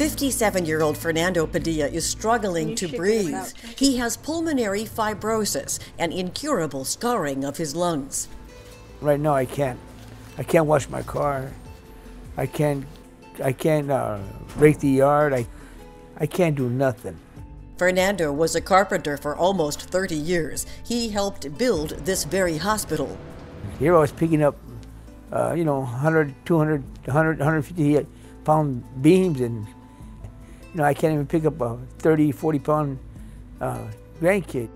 57-year-old Fernando Padilla is struggling to breathe. He has pulmonary fibrosis, an incurable scarring of his lungs. Right now, I can't. I can't wash my car. I can't rake the yard. I can't do nothing. Fernando was a carpenter for almost 30 years. He helped build this very hospital. Here I was picking up, 100, 200, 100, 150 pound beams, and I can't even pick up a 30, 40 pound grandkid.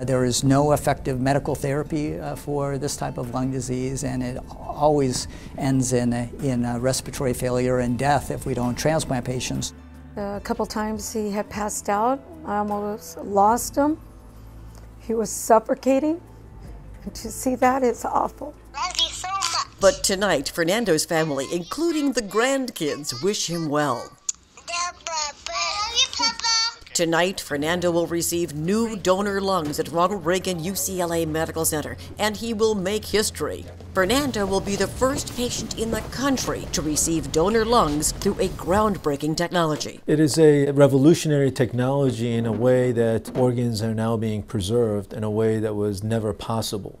There is no effective medical therapy for this type of lung disease, and it always ends in respiratory failure and death if we don't transplant patients. A couple times he had passed out. I almost lost him. He was suffocating. And to see that is awful. Love you so much. But tonight, Fernando's family, including the grandkids, wish him well. Tonight, Fernando will receive new donor lungs at Ronald Reagan UCLA Medical Center, and he will make history. Fernando will be the first patient in the country to receive donor lungs through a groundbreaking technology. It is a revolutionary technology in a way that organs are now being preserved in a way that was never possible.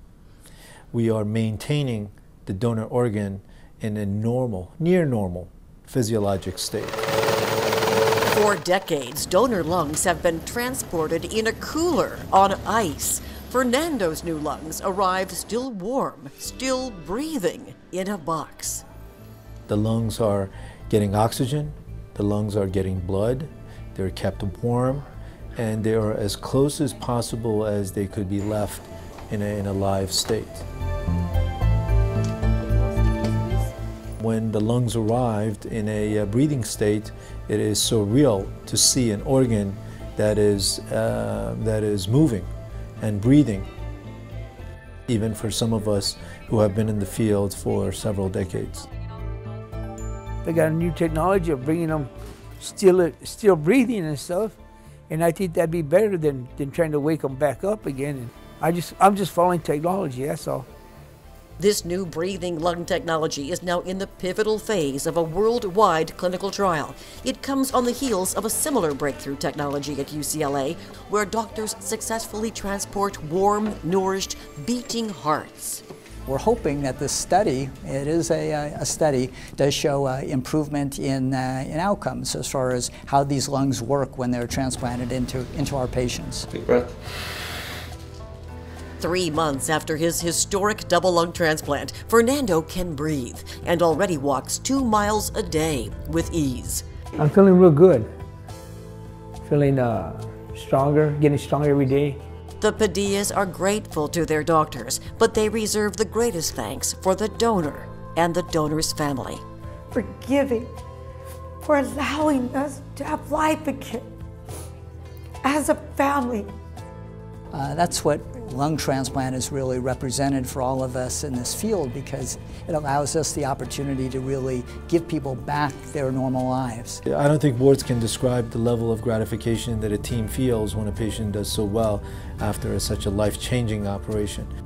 We are maintaining the donor organ in a normal, near normal, physiologic state. For decades, donor lungs have been transported in a cooler on ice. Fernando's new lungs arrived still warm, still breathing in a box. The lungs are getting oxygen, the lungs are getting blood, they're kept warm, and they are as close as possible as they could be left in a live state. When the lungs arrived in a breathing state, it is surreal to see an organ that is moving and breathing, even for some of us who have been in the field for several decades. They got a new technology of bringing them still breathing and stuff, and I think that'd be better than trying to wake them back up again. And I'm just following technology, that's all. This new breathing lung technology is now in the pivotal phase of a worldwide clinical trial. It comes on the heels of a similar breakthrough technology at UCLA, where doctors successfully transport warm, nourished, beating hearts. We're hoping that this study, it is a study, does show improvement in outcomes as far as how these lungs work when they're transplanted into our patients. Deep breath. 3 months after his historic double lung transplant, Fernando can breathe and already walks 2 miles a day with ease. I'm feeling real good. Feeling stronger, getting stronger every day. The Padillas are grateful to their doctors, but they reserve the greatest thanks for the donor and the donor's family. For giving, for allowing us to have life again as a family. That's what lung transplant is really represented for all of us in this field, because it allows us the opportunity to really give people back their normal lives. I don't think words can describe the level of gratification that a team feels when a patient does so well after such a life-changing operation.